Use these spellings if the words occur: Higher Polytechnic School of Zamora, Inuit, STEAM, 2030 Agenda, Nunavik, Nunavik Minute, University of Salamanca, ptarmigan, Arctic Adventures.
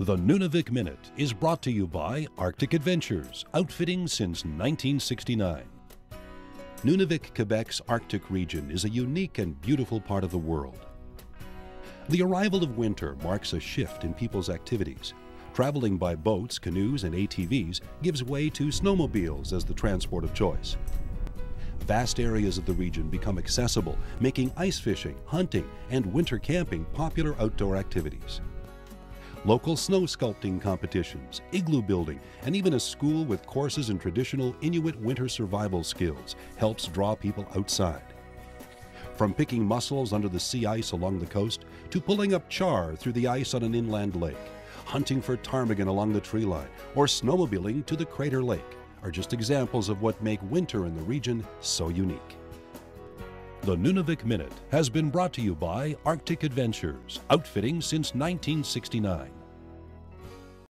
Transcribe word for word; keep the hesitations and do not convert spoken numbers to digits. The Nunavik Minute is brought to you by Arctic Adventures, outfitting since nineteen sixty-nine. Nunavik, Quebec's Arctic region is a unique and beautiful part of the world. The arrival of winter marks a shift in people's activities. Traveling by boats, canoes, and A T Vs gives way to snowmobiles as the transport of choice. Vast areas of the region become accessible, making ice fishing, hunting, and winter camping popular outdoor activities. Local snow sculpting competitions, igloo building, and even a school with courses in traditional Inuit winter survival skills helps draw people outside. From picking mussels under the sea ice along the coast to pulling up char through the ice on an inland lake, hunting for ptarmigan along the tree line, or snowmobiling to the crater lake are just examples of what make winter in the region so unique. The Nunavik Minute has been brought to you by Arctic Adventures, outfitting since nineteen sixty-nine.